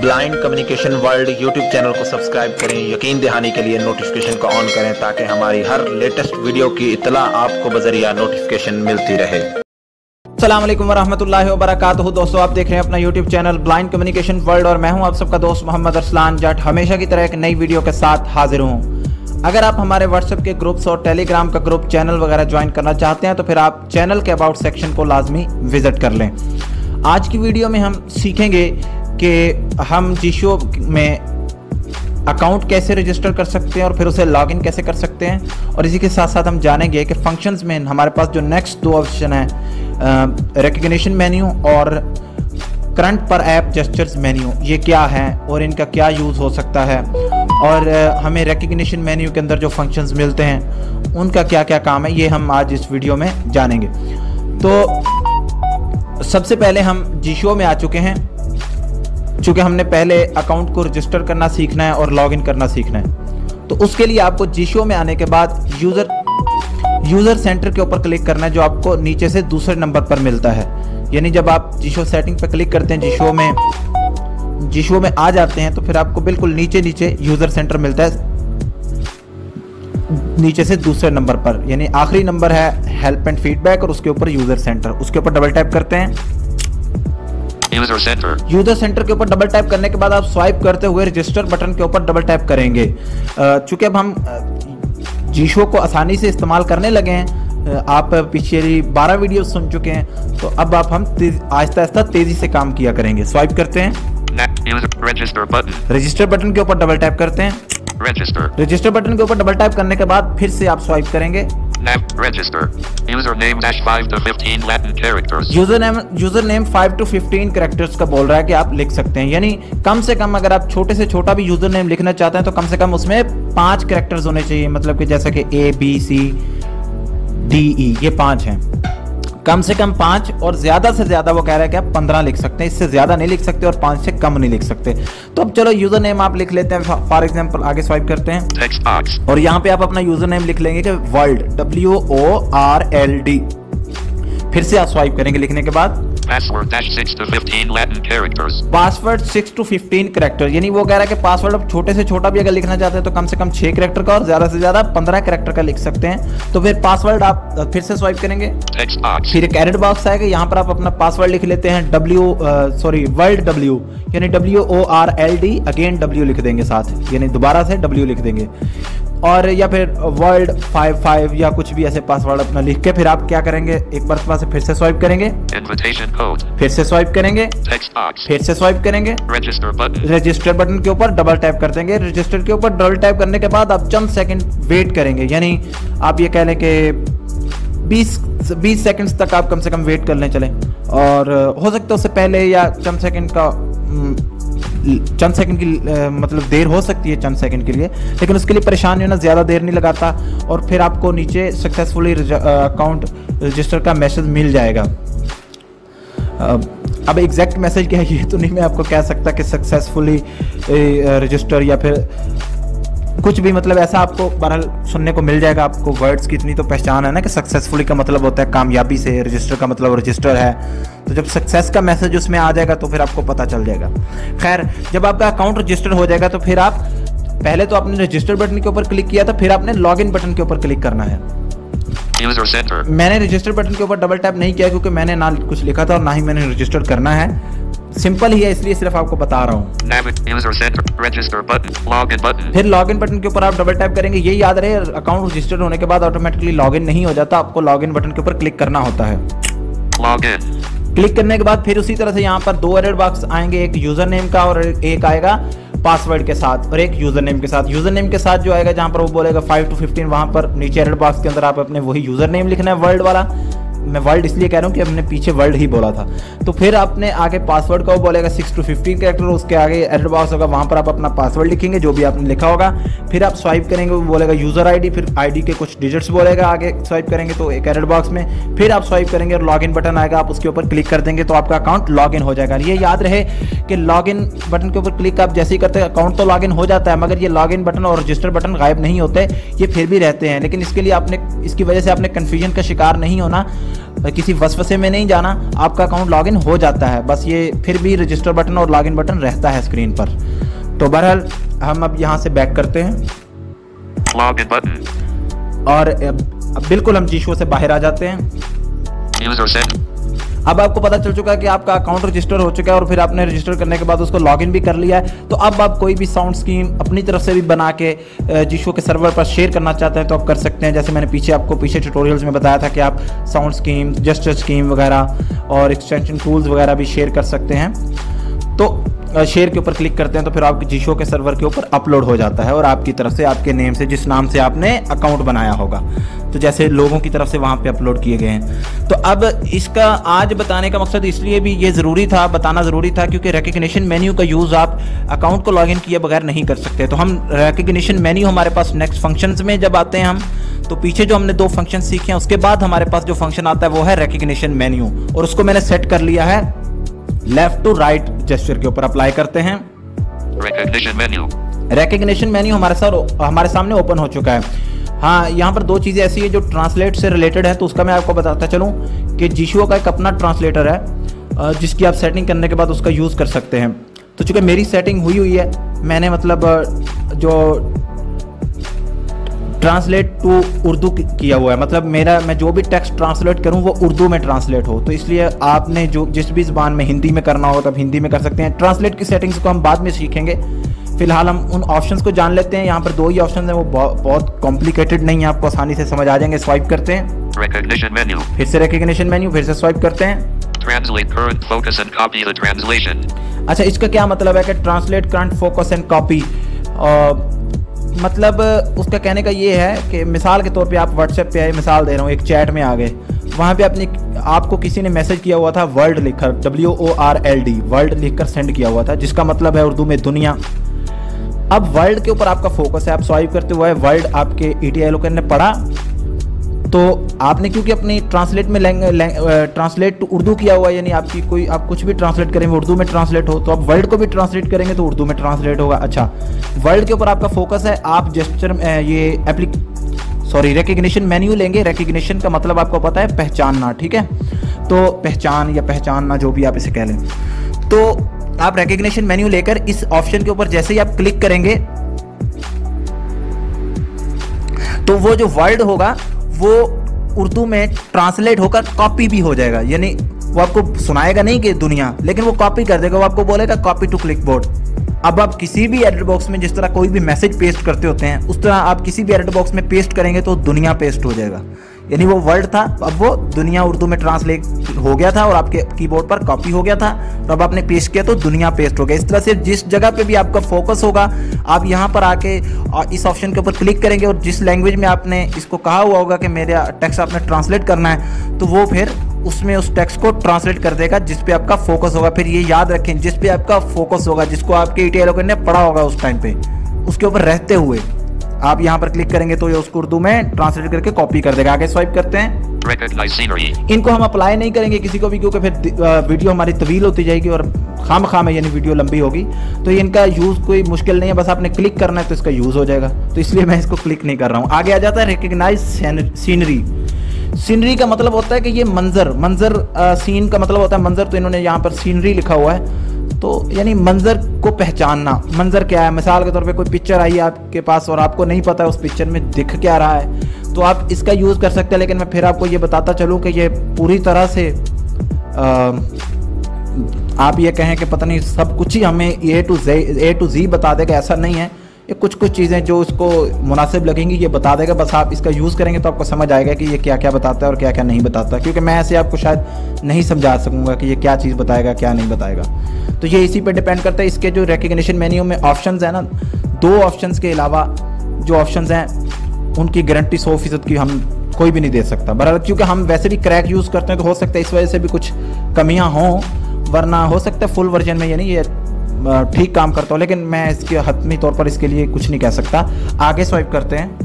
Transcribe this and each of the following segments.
Blind communication world YouTube channel को subscribe करें, यकीन दहानी के लिए नोटिफिकेशन को ऑन करें ताकि हमारी हर लेटेस्ट वीडियो की इतला आपको बजरिया नोटिफिकेशन मिलती रहे। अस्सलाम वालेकुम वरहमतुल्लाहि वबरकातुहू। दोस्तों, आप देख रहे हैं अपना YouTube channel blind communication world और मैं हूं आप सबका दोस्त मोहम्मद अरसलान जट। हमेशा की तरह एक नई वीडियो के साथ हाजिर हूं। अगर आप हमारे व्हाट्सएप के ग्रुप्स और टेलीग्राम का ग्रुप चैनल वगैरह ज्वाइन करना चाहते हैं तो फिर आप चैनल के अबाउट सेक्शन को लाजमी विजिट कर लें। आज की वीडियो में हम सीखेंगे कि हम जिशो में अकाउंट कैसे रजिस्टर कर सकते हैं और फिर उसे लॉगिन कैसे कर सकते हैं, और इसी के साथ साथ हम जानेंगे कि फंक्शंस में हमारे पास जो नेक्स्ट दो ऑप्शन हैं, रिकग्निशन मेन्यू और current per app gestures menu, ये क्या है और इनका क्या यूज़ हो सकता है, और हमें रिकग्निशन मेन्यू के अंदर जो फंक्शंस मिलते हैं उनका क्या क्या काम है, ये हम आज इस वीडियो में जानेंगे। तो सबसे पहले हम जिशो में आ चुके हैं। चूँकि हमने पहले अकाउंट को रजिस्टर करना सीखना है और लॉगिन करना सीखना है, तो उसके लिए आपको जिशो में आने के बाद यूज़र सेंटर के ऊपर क्लिक करना है, जो आपको नीचे से दूसरे नंबर पर मिलता है। यानी जब आप जिशो सेटिंग पर क्लिक करते हैं, जिशो में आ जाते हैं, तो फिर आपको बिल्कुल नीचे यूज़र सेंटर मिलता है, नीचे से दूसरे नंबर पर। यानी आखिरी नंबर है हेल्प एंड फीडबैक और उसके ऊपर यूज़र सेंटर, उसके ऊपर डबल टैप करते हैं। यूजर सेंटर के ऊपर डबल टैप करने के बाद आप स्वाइप करते हुए रजिस्टर बटन के ऊपर डबल टैप करेंगे। चूंकि अब हम जिशो को आसानी से इस्तेमाल करने लगे हैं, आप पिछली 12 वीडियो सुन चुके हैं, तो अब आप हम आहिस्ता तेजी से काम किया करेंगे। स्वाइप करते हैं, रजिस्टर बटन के ऊपर डबल टैप करते हैं। रजिस्टर बटन के ऊपर डबल टैप करने के बाद फिर से आप स्वाइप करेंगे। यूजर नेम 5 to 15 कैरेक्टर्स का बोल रहा है कि आप लिख सकते हैं। यानी कम से कम अगर आप छोटे से छोटा भी यूजर नेम लिखना चाहते हैं तो कम से कम उसमें 5 कैरेक्टर्स होने चाहिए। मतलब कि जैसा कि ABCDE, ये 5 हैं, कम से कम 5, और ज़्यादा से ज़्यादा वो कह रहा है कि आप 15 लिख सकते हैं, इससे ज़्यादा नहीं लिख सकते और 5 से कम नहीं लिख सकते। तो अब चलो यूज़र नेम आप लिख लेते हैं। फॉर एग्जांपल आगे स्वाइप करते हैं और यहाँ पे आप अपना यूज़र नेम लिख लेंगे कि वर्ल्ड, WORLD। फिर से आप स्वाइप करेंगे लिखने के बाद। पासवर्ड 6 to 15 कैरेक्टर, यानी वो कह रहा है कि पासवर्ड आप छोटे से छोटा भी अगर लिखना चाहते हैं तो कम से कम 6 कैरेक्टर का और ज्यादा से ज्यादा 15 कैरेक्टर का लिख सकते हैं। तो फिर पासवर्ड आप फिर से स्वाइप करेंगे, फिर एक एरर बॉक्स आएगा, यहाँ पर आप अपना पासवर्ड लिख लेते हैं वर्ल्ड W, यानी WORLD, अगेन W लिख देंगे साथ, यानी दोबारा से W लिख देंगे, और या फिर वर्ल्ड 55 या कुछ भी ऐसे पासवर्ड अपना लिख के फिर आप क्या करेंगे, एक मरतबा से फिर से स्वाइप करेंगे, इनविटेशन कोड, फिर से स्वाइप करेंगे, टेक्स्ट बॉक्स, फिर से स्वाइप करेंगे, रजिस्टर बटन के ऊपर डबल टैप कर देंगे। रजिस्टर के ऊपर डबल टैप करने के बाद आप चंद सेकंड वेट करेंगे, यानी आप ये कह लें कि 20 सेकंड्स तक आप कम से कम वेट करने चलें, और हो सकता है उससे पहले या चंद सेकंड की मतलब देर हो सकती है चंद सेकंड के लिए, लेकिन उसके लिए परेशान होना, ज़्यादा देर नहीं लगाता, और फिर आपको नीचे सक्सेसफुली अकाउंट रजिस्टर का मैसेज मिल जाएगा। अब एग्जैक्ट मैसेज क्या है ये तो नहीं मैं आपको कह सकता कि सक्सेसफुली रजिस्टर या फिर कुछ भी, मतलब ऐसा आपको बहरहाल सुनने को मिल जाएगा। आपको वर्ड्स की इतनी तो पहचान है ना कि सक्सेसफुली का मतलब होता है कामयाबी से, रजिस्टर का मतलब रजिस्टर है, तो जब सक्सेस का मैसेज उसमें आ जाएगा तो फिर आपको पता चल जाएगा। खैर, जब आपका अकाउंट रजिस्टर हो जाएगा तो फिर आप पहले तो आपने रजिस्टर बटन के ऊपर क्लिक किया था, फिर आपने लॉगिन बटन के ऊपर क्लिक करना है। मैंने रजिस्टर बटन के ऊपर डबल टैप नहीं किया क्योंकि मैंने ना कुछ लिखा था और ना ही मैंने रजिस्टर करना है, सिंपल ही है, इसलिए सिर्फ आपको बता रहा हूँ। फिर लॉगिन बटन के ऊपर आप डबल टैप करेंगे। ये याद रहे, अकाउंट रजिस्टर होने के बाद ऑटोमेटिकली लॉगिन नहीं हो जाता, आपको लॉगिन बटन के ऊपर क्लिक करना होता है। क्लिक करने के बाद फिर उसी तरह से यहाँ पर 2 एरर बॉक्स आएंगे, एक यूजर नेम का और एक आएगा पासवर्ड के साथ और एक यूजर नेम के साथ। यूजर नेम के साथ जो आएगा, जहाँ पर वो बोलेगा 5 to 15, वहाँ पर नीचे एरर बॉक्स के अंदर आप अपने वही यूजर नेम लिखना है, वर्ल्ड वाला। मैं वर्ल्ड इसलिए कह रहा हूँ कि हमने पीछे वर्ल्ड ही बोला था। तो फिर आपने आगे पासवर्ड का वो बोलेगा 6 to 15 कैरेक्टर, उसके आगे एरर बॉक्स होगा, वहाँ पर आप अपना पासवर्ड लिखेंगे जो भी आपने लिखा होगा, फिर आप स्वाइप करेंगे, वो बोलेगा यूज़र आईडी, फिर आईडी के कुछ डिजिट्स बोलेगा, आगे स्वाइप करेंगे तो एक एरर बॉक्स में, फिर आप स्वाइप करेंगे और लॉगिन बटन आएगा, आप उसके ऊपर क्लिक कर देंगे तो आपका अकाउंट लॉगिन हो जाएगा। ये याद रहे कि लॉगिन बटन के ऊपर क्लिक आप जैसे ही करते हैं अकाउंट तो लॉगिन हो जाता है, मगर ये लॉगिन बटन और रजिस्टर बटन गायब नहीं होते, ये फिर भी रहते हैं, लेकिन इसके लिए आपने इसकी वजह से आपने कन्फ्यूजन का शिकार नहीं होना। किसी वसवसे में नहीं जाना, आपका अकाउंट लॉगिन हो जाता है। बस ये फिर भी रजिस्टर बटन और लॉगिन बटन रहता है स्क्रीन पर। तो बहरहाल हम अब यहाँ से बैक करते हैं लॉगिन बटन और अब बिल्कुल हम जीशो से बाहर आ जाते हैं। अब आपको पता चल चुका है कि आपका अकाउंट रजिस्टर हो चुका है और फिर आपने रजिस्टर करने के बाद उसको लॉगिन भी कर लिया है। तो अब आप कोई भी साउंड स्कीम अपनी तरफ से भी बना के जिशो के सर्वर पर शेयर करना चाहते हैं तो आप कर सकते हैं। जैसे मैंने पीछे आपको पीछे ट्यूटोरियल्स में बताया था कि आप साउंड स्कीम, जेस्चर स्कीम वगैरह और एक्सटेंशन टूल्स वगैरह भी शेयर कर सकते हैं। तो शेयर के ऊपर क्लिक करते हैं तो फिर आपके जिशो के सर्वर के ऊपर अपलोड हो जाता है और आपकी तरफ से आपके नेम से, जिस नाम से आपने अकाउंट बनाया होगा, तो जैसे लोगों की तरफ से वहाँ पे अपलोड किए गए हैं। तो अब इसका आज बताने का मकसद इसलिए भी ये ज़रूरी था, बताना ज़रूरी था, क्योंकि रिकग्निशन मेन्यू का यूज़ आप अकाउंट को लॉगिन किए बगैर नहीं कर सकते। तो हम रिकग्निशन मेन्यू हमारे पास नेक्स्ट फंक्शंस में जब आते हैं हम, तो पीछे जो हमने दो फंक्शन सीखे हैं उसके बाद हमारे पास जो फंक्शन आता है वो है रिकग्निशन मेन्यू, और उसको मैंने सेट कर लिया है लेफ्ट टू राइट जेस्चर के ऊपर। अप्लाई करते हैं रिकग्निशन मेन्यू हमारे सामने ओपन हो चुका है। हाँ, यहाँ पर दो चीज़ें ऐसी है जो ट्रांसलेट से रिलेटेड है, तो उसका मैं आपको बताता चलूँ कि जिशो का एक अपना ट्रांसलेटर है जिसकी आप सेटिंग करने के बाद उसका यूज़ कर सकते हैं। तो चूँकि मेरी सेटिंग हुई है, मैंने मतलब जो ट्रांसलेट टू उर्दू किया हुआ है, मतलब मैं जो भी टेक्स्ट ट्रांसलेट करूं वो उर्दू में ट्रांसलेट हो। तो इसलिए आपने जो जिस भी ज़बान में, हिंदी में करना हो तब हिंदी में कर सकते हैं। ट्रांसलेट की सेटिंग्स को हम बाद में सीखेंगे, फिलहाल हम उन ऑप्शंस को जान लेते हैं। यहाँ पर दो ही ऑप्शन हैं, वो बहुत कॉम्प्लिकेटेड नहीं है, आपको आसानी से समझ आ जाएंगे। स्वाइप करते हैं रिकग्निशन मेन्यू, फिर से रिकग्निशन मेन्यू, फिर से स्वाइप करते हैं translate current focus and copy the translation. अच्छा, इसका क्या मतलब है कि translate current focus and copy, मतलब उसका कहने का ये है कि मिसाल के तौर पे आप WhatsApp पे आए, मिसाल दे रहा हूँ, एक चैट में आ गए, वहाँ पे आपको किसी ने मैसेज किया हुआ था वर्ल्ड लिखकर, WORLD वर्ल्ड लिखकर सेंड किया हुआ था, जिसका मतलब है उर्दू में दुनिया। अब वर्ल्ड के ऊपर आपका फोकस है, आप स्वाइप करते हुए वर्ल्ड आपके ETI लोगों ने पढ़ा, तो आपने क्योंकि अपनी ट्रांसलेट में ट्रांसलेट टू उर्दू किया हुआ, यानी आपकी कोई आप कुछ भी ट्रांसलेट करेंगे उर्दू में ट्रांसलेट हो, तो आप वर्ल्ड को भी ट्रांसलेट करेंगे तो उर्दू में ट्रांसलेट होगा। अच्छा, वर्ल्ड के ऊपर आपका फोकस है, आप जेस्चर ये रिकग्निशन मेन्यू लेंगे। रिकग्निशन का मतलब आपको पता है पहचानना, ठीक है, तो पहचान या पहचानना जो भी आप इसे कह लें। तो आप रिकग्निशन मेन्यू लेकर इस ऑप्शन के ऊपर जैसे ही आप क्लिक करेंगे तो वो जो वर्ल्ड होगा वो उर्दू में ट्रांसलेट होकर कॉपी भी हो जाएगा, यानी वो आपको सुनाएगा नहीं कि दुनिया, लेकिन वो कॉपी कर देगा, वो आपको बोलेगा कॉपी टू क्लिक बोर्ड। अब आप किसी भी एडिट बॉक्स में जिस तरह कोई भी मैसेज पेस्ट करते होते हैं, उस तरह आप किसी भी एडिट बॉक्स में पेस्ट करेंगे तो दुनिया पेस्ट हो जाएगा, यानी वो वर्ड था अब वो दुनिया उर्दू में ट्रांसलेट हो गया था और आपके कीबोर्ड पर कॉपी हो गया था, और अब आपने पेस्ट किया तो दुनिया पेस्ट हो गया। इस तरह से जिस जगह पे भी आपका फोकस होगा, आप यहाँ पर आके इस ऑप्शन के ऊपर क्लिक करेंगे और जिस लैंग्वेज में आपने इसको कहा हुआ होगा कि मेरा टेक्स्ट आपने ट्रांसलेट करना है, तो वो फिर उसमें उस टेक्स्ट को ट्रांसलेट कर देगा जिस पे आपका फोकस होगा। फिर ये याद रखें, जिस पे आपका फोकस होगा, जिसको आपके ETI लोगों ने पढ़ा होगा उस टाइम पे, उसके ऊपर रहते हुए आप यहाँ पर क्लिक करेंगे तो ये उसको उर्दू में ट्रांसलेट करके कॉपी कर देगा। आगे स्वाइप करते हैं। इनको हम अप्लाई नहीं करेंगे किसी को भी, क्योंकि फिर वीडियो हमारी तवील होती जाएगी और खाम यानी वीडियो लंबी होगी, तो इनका यूज़ कोई मुश्किल नहीं है, बस आपने क्लिक करना है तो इसका यूज़ हो जाएगा, तो इसलिए मैं इसको क्लिक नहीं कर रहा हूँ। आगे आ जाता है रिकग्नाइज सीनरी। सीनरी का मतलब होता है कि ये मंजर सीन का मतलब होता है मंजर, तो इन्होंने यहाँ पर सीनरी लिखा हुआ है, तो यानी मंजर को पहचानना। मंजर क्या है, मिसाल के तौर पे कोई पिक्चर आई है आपके पास और आपको नहीं पता है उस पिक्चर में दिख क्या रहा है, तो आप इसका यूज़ कर सकते हैं। लेकिन मैं फिर आपको ये बताता चलूँ कि ये पूरी तरह से आप ये कहें कि पता नहीं सब कुछ ही हमें A to Z बता देगा, ऐसा नहीं है, ये कुछ चीज़ें जो उसको मुनासिब लगेंगी ये बता देगा, बस आप इसका यूज़ करेंगे तो आपको समझ आएगा कि ये क्या क्या बताता है और क्या क्या नहीं बताता, क्योंकि मैं ऐसे आपको शायद नहीं समझा सकूँगा कि ये क्या चीज़ बताएगा क्या नहीं बताएगा। तो ये इसी पे डिपेंड करता है। इसके जो रिकग्निशन मेन्यू में ऑप्शंस हैं ना, दो ऑप्शंस के अलावा जो ऑप्शंस हैं उनकी गारंटी 100% की हम कोई भी नहीं दे सकता। बहरहाल क्योंकि हम वैसे भी क्रैक यूज़ करते हैं तो हो सकता है इस वजह से भी कुछ कमियां हों, वरना हो सकता है फुल वर्जन में यानी ये ठीक काम करता हूँ, लेकिन मैं इसके हतमी तौर पर इसके लिए कुछ नहीं कह सकता। आगे स्वाइप करते हैं।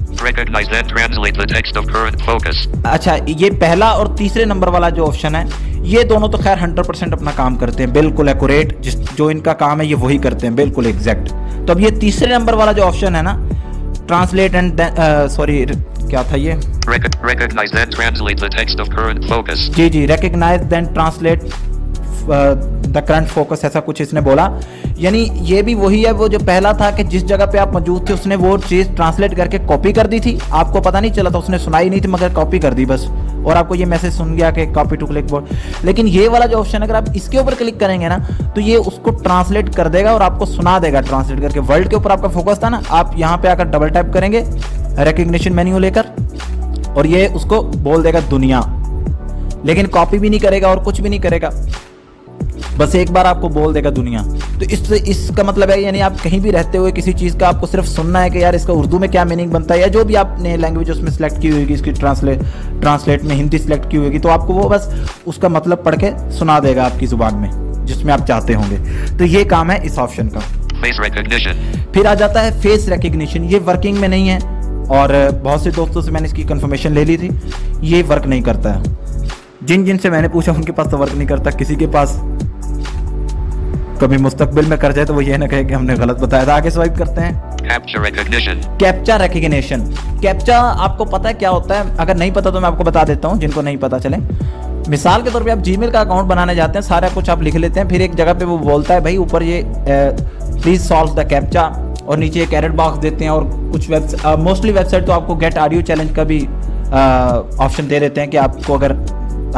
अच्छा, ये पहला और तीसरे नंबर वाला जो ऑप्शन है, ये दोनों तो खैर 100% अपना काम करते हैं, बिल्कुल एक्यूरेट, जो इनका काम है ये वही करते हैं, बिल्कुल एग्जैक्ट। तो अब ये तीसरे नंबर वाला जो ऑप्शन है ना, ट्रांसलेट एंड क्या था ये? Recognize then translate the text of current focus. Ji ji, recognize then translate the current focus, ऐसा कुछ इसने बोला। यानी ये भी वही है वो जो पहला था कि जिस जगह पे आप मौजूद थे उसने वो चीज़ ट्रांसलेट करके कॉपी कर दी थी, आपको पता नहीं चला था, उसने सुनाई नहीं थी मगर कॉपी कर दी बस, और आपको ये मैसेज सुन गया कि कॉपी टू क्लिक बोर्ड। लेकिन ये वाला जो ऑप्शन है अगर आप इसके ऊपर क्लिक करेंगे ना तो ये उसको ट्रांसलेट कर देगा और आपको सुना देगा ट्रांसलेट करके। वर्ल्ड के ऊपर आपका फोकस था ना, आप यहाँ पे आकर डबल टैप करेंगे रिकग्निशन मेन्यू लेकर और ये उसको बोल देगा दुनिया, लेकिन कॉपी भी नहीं करेगा और कुछ भी नहीं करेगा, बस एक बार आपको बोल देगा दुनिया। तो इसका मतलब है यानी आप कहीं भी रहते हुए किसी चीज़ का आपको सिर्फ सुनना है कि यार इसका उर्दू में क्या मीनिंग बनता है, या जो भी आपने लैंग्वेज उसमें सेलेक्ट की होगी, इसकी ट्रांसलेट में हिंदी सेलेक्ट की होगी, तो आपको वो बस उसका मतलब पढ़ के सुना देगा आपकी ज़ुबान में जिसमें आप चाहते होंगे। तो ये काम है इस ऑप्शन का। फेस रिकग्निशन, फिर आ जाता है फेस रिकग्निशन। ये वर्किंग में नहीं है और बहुत से दोस्तों से मैंने इसकी कन्फर्मेशन ले ली थी, ये वर्क नहीं करता है। जिन से मैंने पूछा उनके पास तो वर्क नहीं करता। किसी के पास कभी मुस्तकबिल में कर जाए तो वो ये ना कहे कि हमने गलत बताया था। आगे स्वाइप करते हैं। Captcha recognition. कैप्चा आपको पता है क्या होता है? अगर नहीं पता तो मैं आपको बता देता हूँ जिनको नहीं पता। चले मिसाल के तौर पे आप जीमेल का अकाउंट बनाने जाते हैं, सारा कुछ आप लिख लेते हैं, फिर एक जगह पे वो बोलता है भाई ऊपर ये प्लीज सॉल्व द कैप्चा, और नीचे एक एरर बॉक्स देते हैं, और कुछ मोस्टली वेबसाइट तो आपको गेट ऑडियो चैलेंज का भी ऑप्शन दे देते हैं कि आपको अगर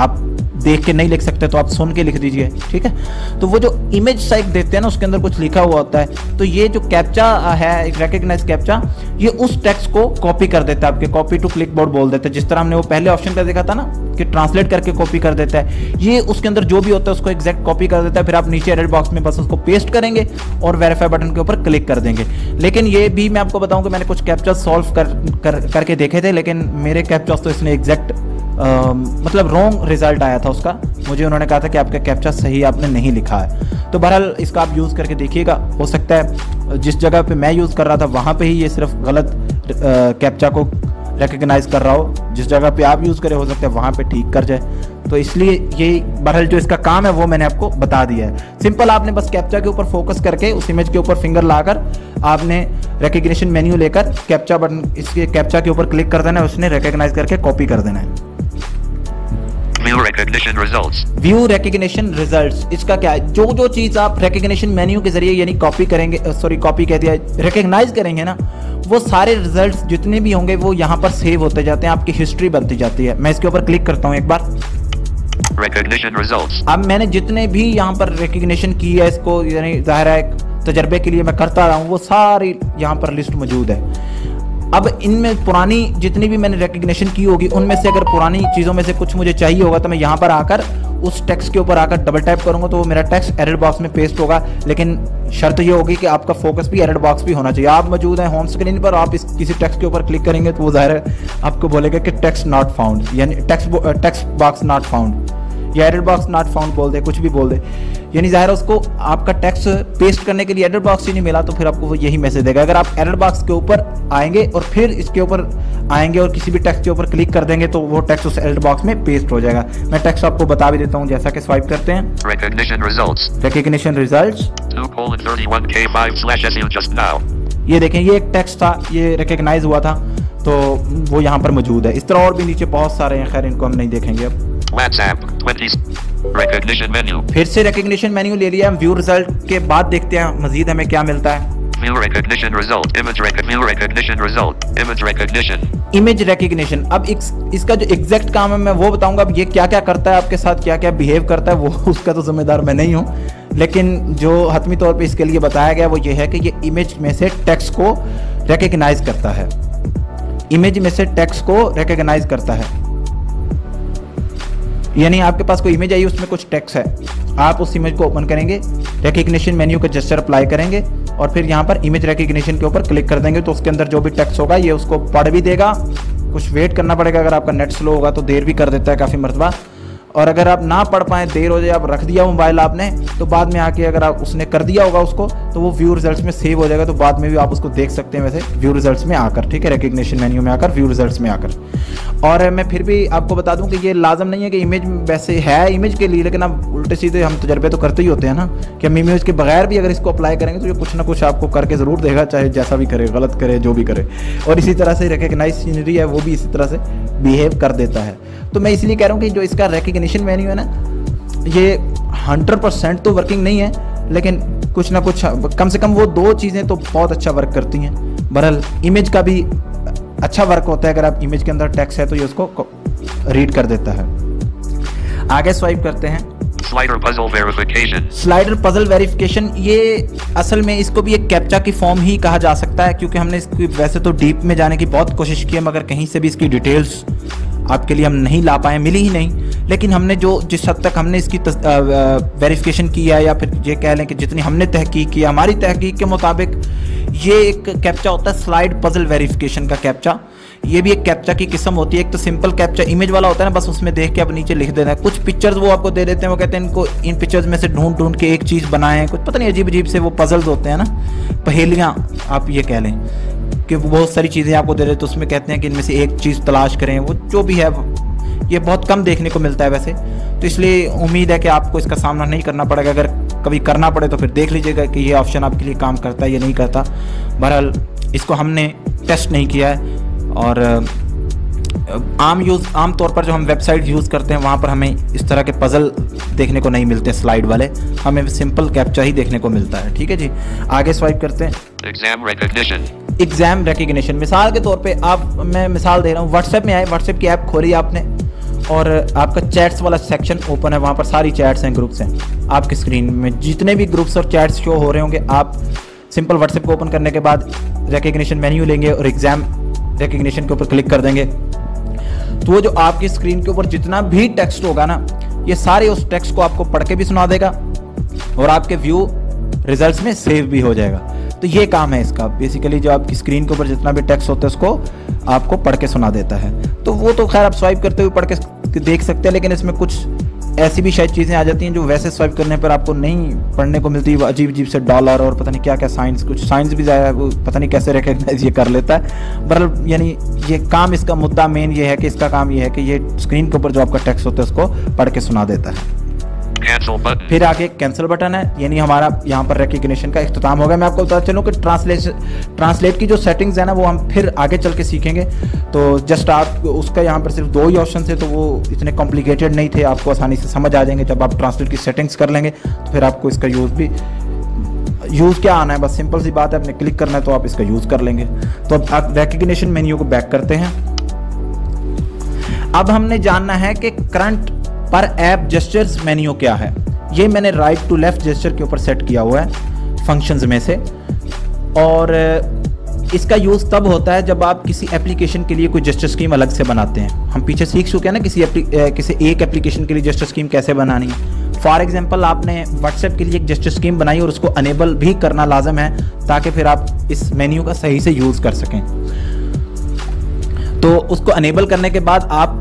आप देख के नहीं लिख सकते तो आप सुन के लिख दीजिए, ठीक है। तो वो जो इमेज साइट देते हैं ना उसके अंदर कुछ लिखा हुआ होता है, तो ये जो कैप्चा है एक रिकग्नाइज कैप्चा, ये उस टेक्स्ट को कॉपी कर देता है, आपके कॉपी टू क्लिक बोर्ड बोल देता है। जिस तरह हमने वो पहले ऑप्शन का देखा था ना कि ट्रांसलेट करके कॉपी कर देता है, ये उसके अंदर जो भी होता है उसको एग्जैक्ट कॉपी कर देता है। फिर आप नीचे एडिट बॉक्स में बस उसको पेस्ट करेंगे और वेरीफाई बटन के ऊपर क्लिक कर देंगे। लेकिन ये भी मैं आपको बताऊँ कि मैंने कुछ कैप्चा सॉल्व करके देखे थे, लेकिन मेरे कैप्चा तो इसने एग्जैक्ट मतलब रॉन्ग रिजल्ट आया था उसका। मुझे उन्होंने कहा था कि आपका कैप्चा सही आपने नहीं लिखा है। तो बहरहाल इसका आप यूज़ करके देखिएगा, हो सकता है जिस जगह पे मैं यूज़ कर रहा था वहाँ पे ही ये सिर्फ गलत कैप्चा को रिकग्नाइज कर रहा हो, जिस जगह पे आप यूज़ करें हो सकता है वहाँ पे ठीक कर जाए। तो इसलिए ये बहरहाल जो इसका काम है वो मैंने आपको बता दिया है। सिंपल आपने बस कैप्चा के ऊपर फोकस करके उस इमेज के ऊपर फिंगर लाकर आपने रिकग्निशन मेन्यू लेकर कैप्चा बटन इसके कैप्चा के ऊपर क्लिक कर देना है, उसने रिकग्नाइज करके कॉपी कर देना है। व्यू रिकग्निशन रिजल्ट्स, इसका क्या है? जो चीज़ आप रिकग्निशन मेन्यू के जरिए यानी कॉपी करेंगे, सॉरी कॉपी कह दिया, रिकग्नाइज करेंगे ना, वो सारे रिजल्ट्स जितने भी होंगे वो यहाँ पर सेव होते जाते हैं, आपकी हिस्ट्री बनती जाती है। मैं इसके ऊपर क्लिक करता हूँ एक बार। रिकग्निशन रिजल्ट्स, अब मैंने जितने भी यहाँ पर रिकग्निशन की है इसको यानी ज़ाहिर है तजर्बे के लिए मैं करता रहा हूँ, वो सारी यहाँ पर लिस्ट मौजूद है। अब इनमें पुरानी जितनी भी मैंने रिकग्निशन की होगी उनमें से अगर पुरानी चीज़ों में से कुछ मुझे चाहिए होगा तो मैं यहाँ पर आकर उस टेक्स्ट के ऊपर आकर डबल टैप करूँगा, तो वो मेरा टेक्स्ट एडिट बॉक्स में पेस्ट होगा। लेकिन शर्त ये होगी कि आपका फोकस भी एडिट बॉक्स भी होना चाहिए। आप मौजूद हैं होम स्क्रीन पर, आप इस किसी टेक्स्ट के ऊपर क्लिक करेंगे तो वो ज़ाहिर आपको बोलेगा कि टेक्स्ट नॉट फाउंड, यानी टेक्स्ट बॉक्स नॉट फाउंड, या एडिट बॉक्स नॉट फाउंड बोल दे, कुछ भी बोल दे, यानी ज़ाहिर उसको आपका टेक्स्ट पेस्ट करने के लिए एडिट बॉक्स ही नहीं मिला तो फिर आपको वो यही मैसेज देगा। अगर आप एडिट बॉक्स के ऊपर आएंगे और फिर इसके ऊपर आएंगे और किसी भी टेक्स्ट के ऊपर क्लिक कर देंगे तो वो टेक्स्ट उस एडिट बॉक्स में पेस्ट हो जाएगा। मैं टेक्स्ट आपको बता भी देता हूँ जैसा कि स्वाइप करते हैं। रिकग्निशन रिजल्ट, ये देखें ये एक टेक्स्ट था, ये रिकग्नाइज हुआ था तो वो यहाँ पर मौजूद है। इस तरह और भी नीचे बहुत सारे हैं, खैर इनको हम नहीं देखेंगे अब। WhatsApp रिकग्निशन मेन्यू, फिर से रिकग्निशन मेन्यू ले लिया। हम व्यू रिजल्ट के बाद देखते हैं मजीद हमें क्या मिलता है। View recognition result, image recognition, image recognition. अब इसका जो एग्जैक्ट काम है मैं वो बताऊंगा। अब ये क्या क्या करता है, आपके साथ क्या क्या बिहेव करता है, वो उसका तो जिम्मेदार मैं नहीं हूँ, लेकिन जो हतमी तौर पर इसके लिए बताया गया वो ये है कि ये इमेज में से टेक्स्ट को रिकग्नाइज करता है, इमेज में से टेक्स्ट को रिकग्नाइज करता है। यानी आपके पास कोई इमेज आई उसमें कुछ टेक्स्ट है, आप उस इमेज को ओपन करेंगे, रिकग्निशन मेन्यू का जेस्चर अप्लाई करेंगे और फिर यहाँ पर इमेज रिकग्निशन के ऊपर क्लिक कर देंगे तो उसके अंदर जो भी टेक्स्ट होगा ये उसको पढ़ भी देगा। कुछ वेट करना पड़ेगा, अगर आपका नेट स्लो होगा तो देर भी कर देता है काफ़ी मरतबा, और अगर आप ना पढ़ पाएँ, देर हो जाए, आप रख दिया मोबाइल आपने, तो बाद में आके अगर आप उसने कर दिया होगा उसको, तो वो व्यू रिजल्ट्स में सेव हो जाएगा, तो बाद में भी आप उसको देख सकते हैं वैसे व्यू रिजल्ट्स में आकर, ठीक है, रिकग्निशन मेन्यू में आकर, व्यू रिजल्ट्स में आकर। और मैं फिर भी आपको बता दूं कि ये लाजम नहीं है कि इमेज वैसे है इमेज के लिए, लेकिन आप उल्टे सीधे हम तजर्बे तो करते ही होते हैं ना कि हम इमेज के बगैर भी अगर इसको अप्लाई करेंगे तो ये कुछ ना कुछ आपको करके ज़रूर देगा, चाहे जैसा भी करे, गलत करे, जो भी करे। और इसी तरह से रिकग्नाइज सीनरी है वो भी इसी तरह से बिहेव कर देता है। तो मैं इसलिए कह रहा हूँ कि जो इसका रिकग्निशन मेन्यू है ना, ये 100% तो वर्किंग नहीं है, लेकिन कुछ ना कुछ, कम से कम वो दो चीज़ें तो बहुत अच्छा वर्क करती हैं। बहरहाल इमेज का भी अच्छा वर्क होता है, अगर आप इमेज के अंदर टेक्स्ट है तो ये उसको रीड कर देता है। आगे स्वाइप करते हैं, स्लाइडर पजल वेरिफिकेशन। ये असल में इसको भी एक कैप्चा की फॉर्म ही कहा जा सकता है, क्योंकि हमने इसकी वैसे तो डीप में जाने की बहुत कोशिश की है, मगर कहीं से भी इसकी डिटेल्स आपके लिए हम नहीं ला पाए, मिली ही नहीं। लेकिन हमने जो जिस हद तक हमने इसकी वेरिफिकेशन की है, या फिर ये कह लें कि जितनी हमने तहकीक की, हमारी तहकीक के मुताबिक ये एक कैप्चा होता है, स्लाइड पजल वेरिफिकेशन का कैप्चा। ये भी एक कैप्चा की किस्म होती है। एक तो सिंपल कैप्चा इमेज वाला होता है ना, बस उसमें देख के आप नीचे लिख देना है। कुछ पिक्चर्स वो आपको दे देते हैं, वो कहते हैं इनको इन पिक्चर्स में से ढूंढ ढूंढ के एक चीज़ बनाएं, कुछ पता नहीं अजीब अजीब से वो पजल्स होते हैं ना, पहेलियाँ आप ये कह लें कि बहुत सारी चीज़ें आपको दे देते हैं, तो उसमें कहते हैं कि इनमें से एक चीज़ तलाश करें, वो जो भी है। ये बहुत कम देखने को मिलता है वैसे तो, इसलिए उम्मीद है कि आपको इसका सामना नहीं करना पड़ेगा। अगर कभी करना पड़े तो फिर देख लीजिएगा कि ये ऑप्शन आपके लिए काम करता है या नहीं करता। बहरहाल इसको हमने टेस्ट नहीं किया है, और आम तौर पर जो हम वेबसाइट यूज़ करते हैं वहाँ पर हमें इस तरह के पज़ल देखने को नहीं मिलते, स्लाइड वाले, हमें सिंपल कैप्चा ही देखने को मिलता है। ठीक है जी, आगे स्वाइप करते हैं, एग्ज़ाम रिकग्निशन। एग्ज़ाम रिकग्निशन मिसाल के तौर पे आप, मैं मिसाल दे रहा हूँ, व्हाट्सएप में आए, व्हाट्सएप की ऐप खोली आपने और आपका चैट्स वाला सेक्शन ओपन है, वहाँ पर सारी चैट्स हैं, ग्रुप्स हैं। आपकी स्क्रीन में जितने भी ग्रुप्स और चैट्स शो हो रहे होंगे, आप सिंपल व्हाट्सएप को ओपन करने के बाद रिकग्निशन मेन्यू लेंगे और एग्ज़ाम रिकग्निशन के ऊपर क्लिक कर देंगे, तो वो जो आपकी स्क्रीन के ऊपर जितना भी टेक्स्ट होगा ना, ये सारे उस टेक्स्ट को आपको पढ़ के भी सुना देगा और आपके व्यू रिजल्ट्स में सेव भी हो जाएगा। तो ये काम है इसका, बेसिकली जो आपकी स्क्रीन के ऊपर जितना भी टेक्स्ट होता है उसको आपको पढ़ के सुना देता है। तो वो तो खैर आप स्वाइप करते हुए पढ़ के देख सकते हैं, लेकिन इसमें कुछ ऐसी भी शायद चीज़ें आ जाती हैं जो वैसे स्वाइप करने पर आपको नहीं पढ़ने को मिलती। अजीब अजीब से डॉलर और पता नहीं क्या क्या साइंस, कुछ साइंस भी ज़्यादा वो पता नहीं कैसे रिकग्नाइज ये कर लेता है। बहरहाल यानी ये काम, इसका मुद्दा मेन ये है कि इसका काम ये है कि ये स्क्रीन के ऊपर जो आपका टेक्स्ट होता है उसको पढ़ के सुना देता है। फिर आगे कैंसिल बटन है, यानी हमारा यहाँ पर रिकग्निशन का इख्तिताम हो गया। मैं आपको बता चलूँ कि ट्रांसलेट की जो सेटिंग्स है ना, वो हम फिर आगे चल के सीखेंगे। तो जस्ट आप उसका यहाँ पर सिर्फ दो ही ऑप्शन थे, तो वो इतने कॉम्प्लिकेटेड नहीं थे, आपको आसानी से समझ आ जाएंगे। जब आप ट्रांसलेट की सेटिंग्स कर लेंगे तो फिर आपको इसका यूज़ क्या आना है, बस सिंपल सी बात है, आपने क्लिक करना है तो आप इसका यूज़ कर लेंगे। तो अब आप रिकग्निशन मेन्यू को बैक करते हैं। अब हमने जानना है कि current per app gestures menu क्या है। ये मैंने राइट टू लेफ़्ट जेस्चर के ऊपर सेट किया हुआ है फंक्शंस में से, और इसका यूज़ तब होता है जब आप किसी एप्लीकेशन के लिए कोई जेस्चर स्कीम अलग से बनाते हैं। हम पीछे सीख चुके हैं ना किसी एक एप्लीकेशन के लिए जेस्चर स्कीम कैसे बनानी है। फॉर एग्जांपल आपने व्हाट्सएप के लिए एक जेस्चर स्कीम बनाई और उसको अनेबल भी करना लाजम है, ताकि फिर आप इस मेन्यू का सही से यूज़ कर सकें। तो उसको अनेबल करने के बाद आप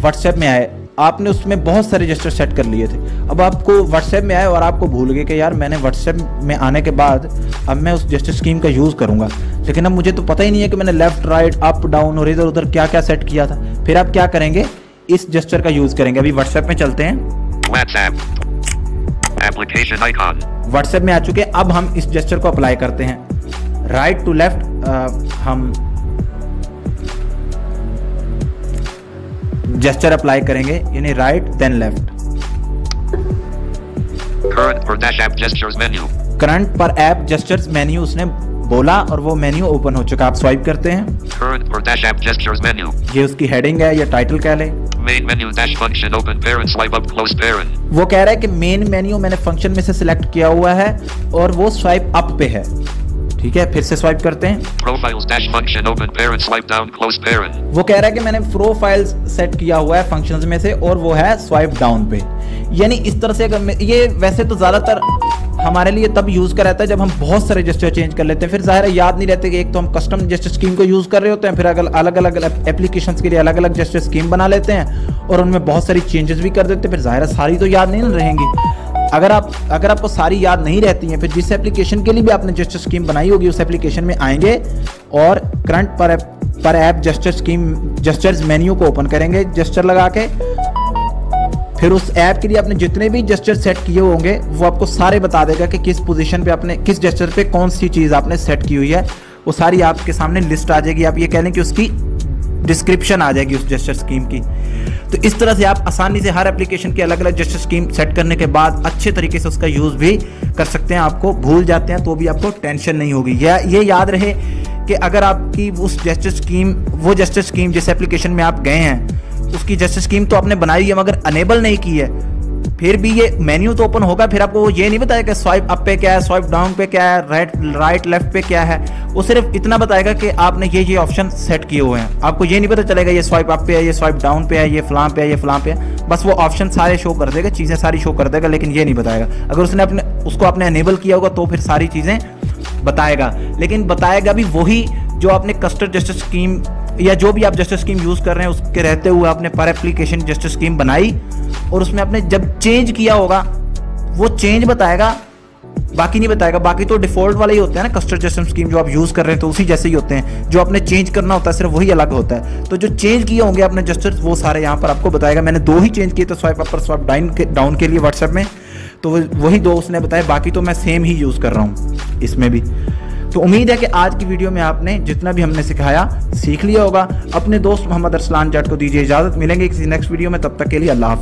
व्हाट्सएप में आए, आपने उसमें बहुत सारे जेस्चर सेट कर लिए थे। अब आपको व्हाट्सएप में आए और आपको भूल गए कि यार मैंने व्हाट्सएप में आने के बाद अब मैं उस जेस्चर स्कीम का यूज़ करूँगा, लेकिन अब मुझे तो पता ही नहीं है कि मैंने लेफ़्ट राइट अप डाउन और इधर उधर क्या क्या सेट किया था। फिर आप क्या करेंगे, इस जेस्चर का यूज़ करेंगे। अभी व्हाट्सएप में चलते हैं, व्हाट्सएप में आ चुके हैं। अब हम इस जेस्चर को अप्लाई करते हैं राइट टू लेफ़्ट। हम जेस्चर अप्लाई करेंगे, यानी right then left. Current per app gestures menu उसने बोला और वो मेन्यू ओपन हो चुका। आप स्वाइप करते हैं, current per app gestures menu, ये उसकी हेडिंग है या टाइटल कह लें। Main menu dash function open parent, swipe up close parent. वो कह रहा है कि मेन मेन्यू मैंने फंक्शन में से सिलेक्ट किया हुआ है और वो स्वाइप अप पे है। ठीक है, फिर से स्वाइप करते हैं। Profiles dash function open parent swipe down close parent। वो कह रहा है कि मैंने प्रोफाइल्स सेट किया हुआ है फंक्शंस में से और वो है स्वाइप डाउन पे। यानी इस तरह से अगर ये वैसे तो ज्यादातर हमारे लिए तब यूज कर रहता है जब हम बहुत सारे जेस्चर चेंज कर लेते हैं, फिर ज़ाहिर है याद नहीं रहते कि एक तो हम कस्टम जेस्चर स्कीम को यूज कर रहे होते हैं, फिर अलग अलग एप्लीकेशंस के लिए अलग अलग जेस्चर स्कीम बना लेते हैं और उनमें बहुत सारी चेंजेस भी कर देते हैं, फिर ज़ाहिर है सारी तो याद नहीं रहेंगी। अगर आपको सारी याद नहीं रहती हैं, फिर जिस एप्लीकेशन के लिए भी आपने जेस्चर स्कीम बनाई होगी उस एप्लीकेशन में आएंगे और current per app gesture scheme gestures menu को ओपन करेंगे जेस्चर लगा के, फिर उस ऐप के लिए आपने जितने भी जेस्चर सेट किए होंगे वो आपको सारे बता देगा कि किस पोजीशन पे आपने किस जेस्चर पे कौन सी चीज़ आपने सेट की हुई है, वो सारी आपके सामने लिस्ट आ जाएगी। आप ये कह लें कि उसकी डिस्क्रिप्शन आ जाएगी उस जेस्चर स्कीम की। तो इस तरह से आप आसानी से हर एप्लीकेशन की अलग अलग जेस्चर स्कीम सेट करने के बाद अच्छे तरीके से उसका यूज़ भी कर सकते हैं। आपको भूल जाते हैं तो भी आपको टेंशन नहीं होगी। ये याद रहे कि अगर आपकी उस जेस्चर स्कीम वो जेस्चर स्कीम जिस एप्लीकेशन में आप गए हैं उसकी जेस्चर स्कीम तो आपने बनाई है मगर अनेबल नहीं की है, फिर भी ये मेन्यू तो ओपन होगा, फिर आपको वो ये नहीं बताएगा स्वाइप अप पे क्या है, स्वाइप डाउन पे क्या है, राइट लेफ्ट पे क्या है। वो सिर्फ इतना बताएगा कि आपने ये ऑप्शन सेट किए हुए हैं। आपको ये नहीं पता चलेगा ये स्वाइप अप पे है, ये स्वाइप डाउन पे है, ये फलां पे है, ये फलां पे है। बस वो ऑप्शन सारे शो कर देगा, चीज़ें सारी शो कर देगा, लेकिन ये नहीं बताएगा। अगर उसने आपने अनेबल किया होगा तो फिर सारी चीज़ें बताएगा, लेकिन बताएगा भी वही जो आपने कस्टम जेस्चर स्कीम या जो भी आप जेस्चर स्कीम यूज़ कर रहे हैं उसके रहते हुए आपने पर एप्लीकेशन जेस्चर स्कीम बनाई और उसमें आपने जब चेंज किया होगा वो चेंज बताएगा, बाकी नहीं बताएगा। बाकी तो डिफ़ॉल्ट वाले ही होते हैं ना कस्टम जेस्चर स्कीम जो आप यूज़ कर रहे हैं तो उसी जैसे ही होते हैं, जो आपने चेंज करना होता है सिर्फ वही अलग होता है। तो जो चेंज किए होंगे आपने जेस्चर वो सारे यहाँ पर आपको बताएगा। मैंने दो ही चेंज किए थे स्वाइप अप और स्वाइप डाउन के लिए व्हाट्सएप में, तो वही दो उसने बताया, बाकी तो मैं सेम ही यूज़ कर रहा हूँ इसमें भी। तो उम्मीद है कि आज की वीडियो में आपने जितना भी हमने सिखाया सीख लिया होगा। अपने दोस्त मोहम्मद अरसलान जट को दीजिए इजाज़त, मिलेंगे किसी नेक्स्ट वीडियो में, तब तक के लिए अल्लाह हाफ़िज़।